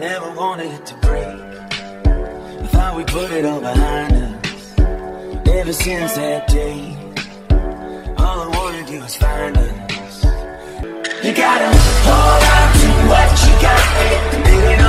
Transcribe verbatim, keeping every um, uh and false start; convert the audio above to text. never wanted it to break. I thought we put it all behind us. Ever since that day, all I wanna do is find us. You gotta hold on to what you got.